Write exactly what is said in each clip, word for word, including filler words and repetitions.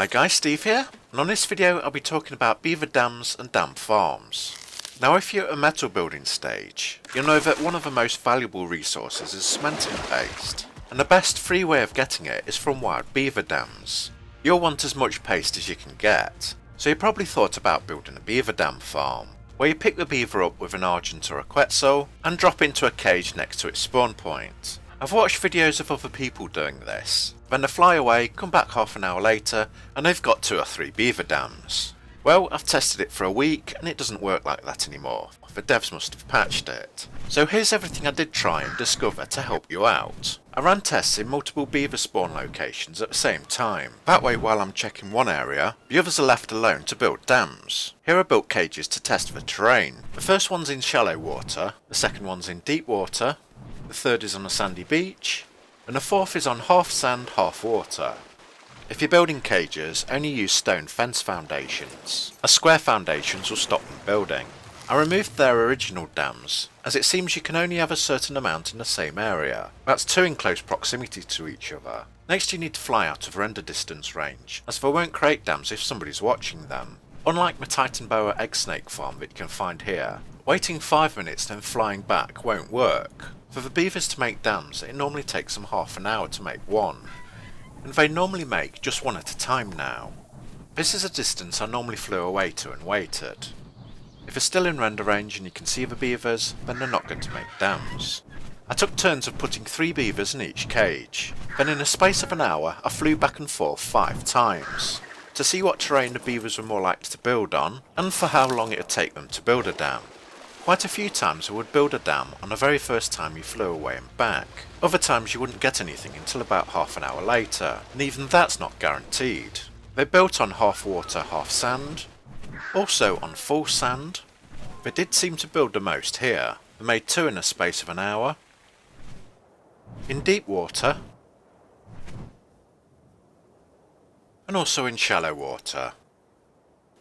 Hi guys, Steve here, and on this video I'll be talking about beaver dams and dam farms. Now if you're at a metal building stage, you'll know that one of the most valuable resources is cementing paste, and the best free way of getting it is from wild beaver dams. You'll want as much paste as you can get, so you probably thought about building a beaver dam farm, where you pick the beaver up with an Argent or a Quetzal, and drop into a cage next to its spawn point. I've watched videos of other people doing this, then they fly away, come back half an hour later and they've got two or three beaver dams. Well, I've tested it for a week and it doesn't work like that anymore. The devs must have patched it. So here's everything I did try and discover to help you out. I ran tests in multiple beaver spawn locations at the same time. That way while I'm checking one area, the others are left alone to build dams. Here I built cages to test the terrain. The first one's in shallow water, the second one's in deep water, the third is on a sandy beach, and the fourth is on half sand, half water. If you're building cages, only use stone fence foundations, as square foundations will stop them building. I removed their original dams, as it seems you can only have a certain amount in the same area. That's two in close proximity to each other. Next you need to fly out of render distance range, as they won't create dams if somebody's watching them. Unlike my Titanboa Egg Snake farm that you can find here, waiting five minutes then flying back won't work. For the beavers to make dams, it normally takes them half an hour to make one, and they normally make just one at a time now. This is a distance I normally flew away to and waited. If you're still in render range and you can see the beavers, then they're not going to make dams. I took turns of putting three beavers in each cage, then in a space of an hour I flew back and forth five times, to see what terrain the beavers were more likely to build on, and for how long it would take them to build a dam. Quite a few times I would build a dam on the very first time you flew away and back. Other times you wouldn't get anything until about half an hour later, and even that's not guaranteed. They built on half water, half sand, also on full sand. They did seem to build the most here. They made two in a space of an hour, in deep water, and also in shallow water.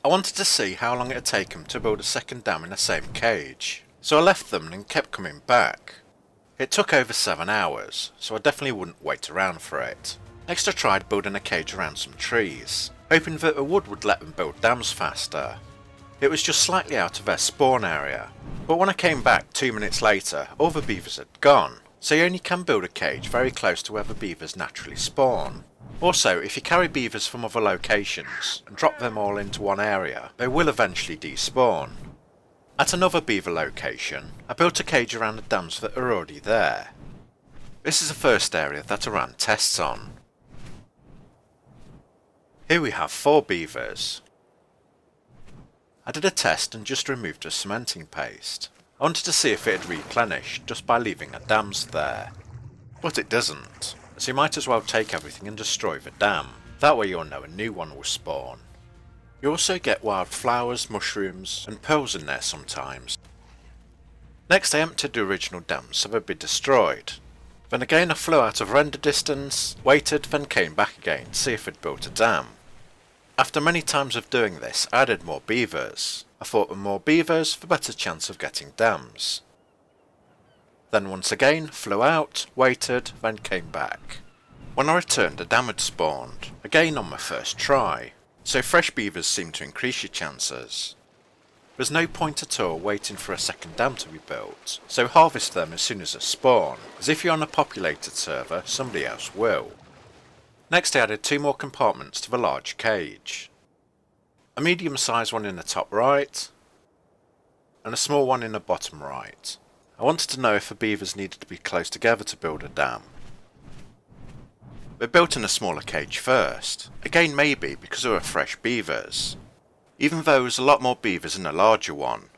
I wanted to see how long it had taken to build a second dam in the same cage, so I left them and kept coming back. It took over seven hours, so I definitely wouldn't wait around for it. Next I tried building a cage around some trees, hoping that the wood would let them build dams faster. It was just slightly out of their spawn area, but when I came back two minutes later all the beavers had gone, so you only can build a cage very close to where the beavers naturally spawn. Also, if you carry beavers from other locations and drop them all into one area, they will eventually despawn. At another beaver location, I built a cage around the dams that are already there. This is the first area that I ran tests on. Here we have four beavers. I did a test and just removed the cementing paste. I wanted to see if it had replenished just by leaving the dams there, but it doesn't. So you might as well take everything and destroy the dam, that way you'll know a new one will spawn. You also get wild flowers, mushrooms and pearls in there sometimes. Next I emptied the original dams so they'd be destroyed. Then again I flew out of render distance, waited, then came back again to see if they'd built a dam. After many times of doing this I added more beavers. I thought the more beavers the better chance of getting dams. Then once again flew out, waited, then came back. When I returned a dam had spawned, again on my first try, so fresh beavers seem to increase your chances. There's no point at all waiting for a second dam to be built, so harvest them as soon as they spawn, as if you're on a populated server somebody else will. Next I added two more compartments to the large cage. A medium sized one in the top right, and a small one in the bottom right. I wanted to know if the beavers needed to be close together to build a dam. They built in a smaller cage first, again maybe because there were fresh beavers, even though there was a lot more beavers in the larger one.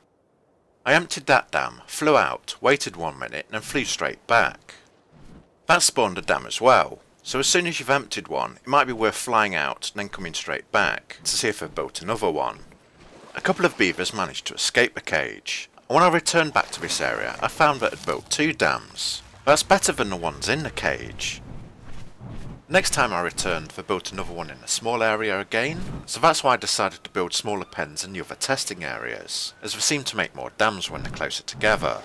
I emptied that dam, flew out, waited one minute and flew straight back. That spawned a dam as well, so as soon as you've emptied one it might be worth flying out and then coming straight back to see if they've built another one. A couple of beavers managed to escape the cage. When I returned back to this area, I found that I'd built two dams. That's better than the ones in the cage. Next time I returned, they built another one in a small area again, so that's why I decided to build smaller pens in the other testing areas, as they seem to make more dams when they're closer together.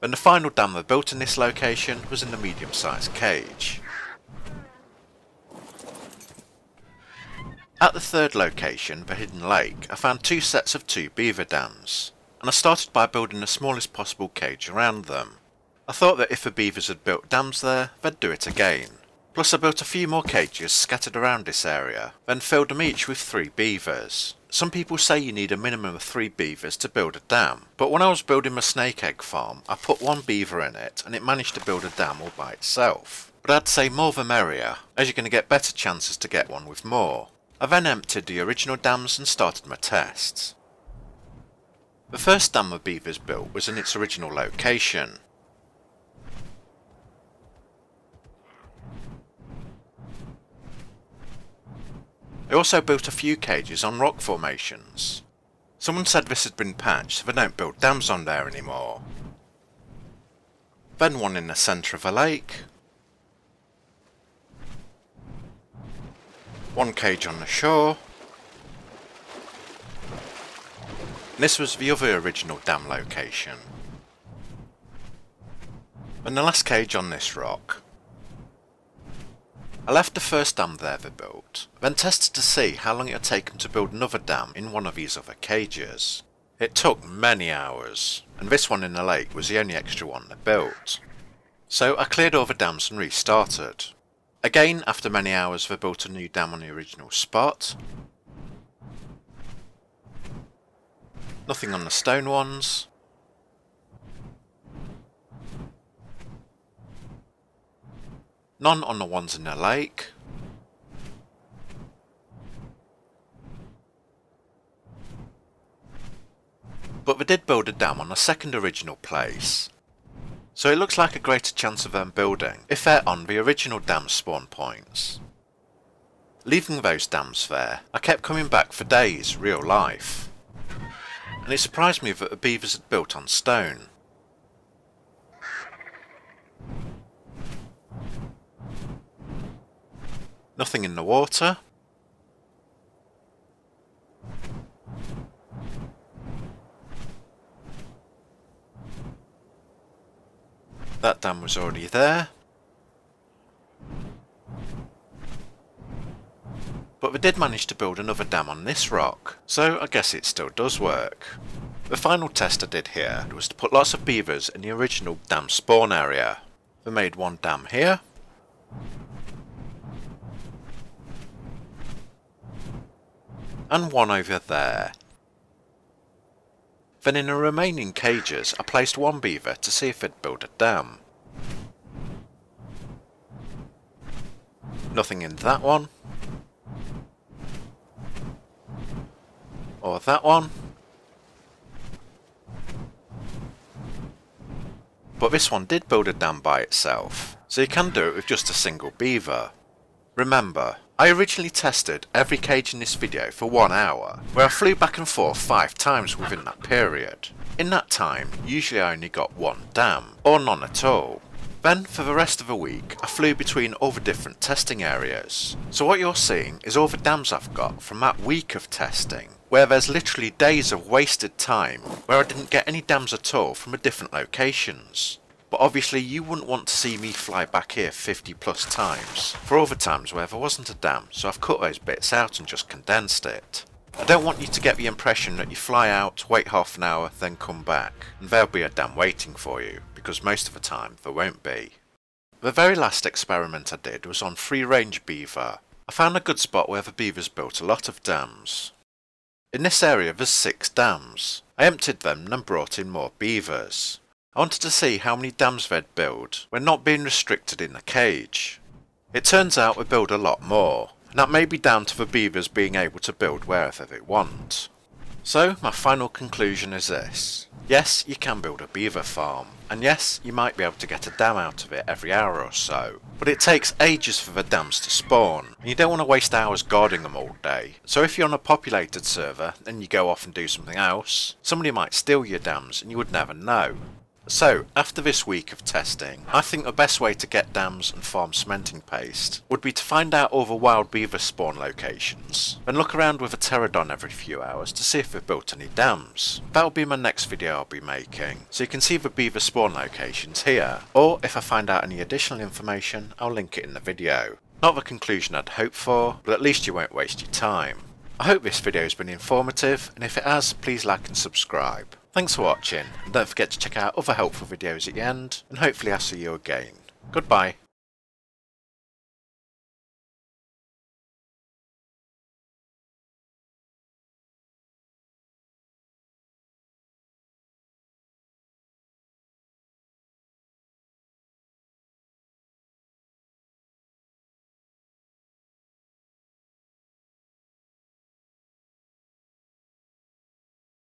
And the final dam they built in this location was in the medium-sized cage. At the third location, the Hidden Lake, I found two sets of two beaver dams, and I started by building the smallest possible cage around them. I thought that if the beavers had built dams there, they'd do it again. Plus I built a few more cages scattered around this area, then filled them each with three beavers. Some people say you need a minimum of three beavers to build a dam, but when I was building my snake egg farm, I put one beaver in it and it managed to build a dam all by itself. But I'd say more the merrier, as you're going to get better chances to get one with more. I then emptied the original dams and started my tests. The first dam the beavers built was in its original location. I also built a few cages on rock formations. Someone said this had been patched so they don't build dams on there anymore. Then one in the centre of the lake. One cage on the shore. And this was the other original dam location. And the last cage on this rock. I left the first dam there they built, then tested to see how long it would take them to build another dam in one of these other cages. It took many hours, and this one in the lake was the only extra one they built. So I cleared all the dams and restarted. Again, after many hours they built a new dam on the original spot. Nothing on the stone ones. None on the ones in the lake. But they did build a dam on the second original place. So it looks like a greater chance of them building if they're on the original dam spawn points. Leaving those dams there, I kept coming back for days, real life. And it surprised me that the beavers had built on stone. Nothing in the water. That dam was already there. But they did manage to build another dam on this rock, so I guess it still does work. The final test I did here was to put lots of beavers in the original dam spawn area. They made one dam here. And one over there. Then in the remaining cages I placed one beaver to see if it'd build a dam. Nothing in that one. Or that one. But this one did build a dam by itself, so you can do it with just a single beaver. Remember, I originally tested every cage in this video for one hour, where I flew back and forth five times within that period. In that time, usually I only got one dam, or none at all. Then, for the rest of the week, I flew between all the different testing areas. So what you're seeing is all the dams I've got from that week of testing, where there's literally days of wasted time, where I didn't get any dams at all from the different locations. But obviously you wouldn't want to see me fly back here fifty plus times for all the times where there wasn't a dam, so I've cut those bits out and just condensed it. I don't want you to get the impression that you fly out, wait half an hour, then come back, and there'll be a dam waiting for you, because most of the time there won't be. The very last experiment I did was on free-range beaver. I found a good spot where the beavers built a lot of dams. In this area there's six dams. I emptied them and then brought in more beavers. I wanted to see how many dams they'd build when not being restricted in the cage. It turns out we build a lot more, and that may be down to the beavers being able to build wherever they want. So my final conclusion is this. Yes, you can build a beaver farm, and yes, you might be able to get a dam out of it every hour or so, but it takes ages for the dams to spawn, and you don't want to waste hours guarding them all day. So if you're on a populated server and you go off and do something else, somebody might steal your dams and you would never know. So, after this week of testing, I think the best way to get dams and farm cementing paste would be to find out all the wild beaver spawn locations, and look around with a pterodon every few hours to see if we've built any dams. That'll be my next video I'll be making, so you can see the beaver spawn locations here, or if I find out any additional information, I'll link it in the video. Not the conclusion I'd hoped for, but at least you won't waste your time. I hope this video has been informative, and if it has, please like and subscribe. Thanks for watching, and don't forget to check out other helpful videos at the end, and hopefully I'll see you again. Goodbye.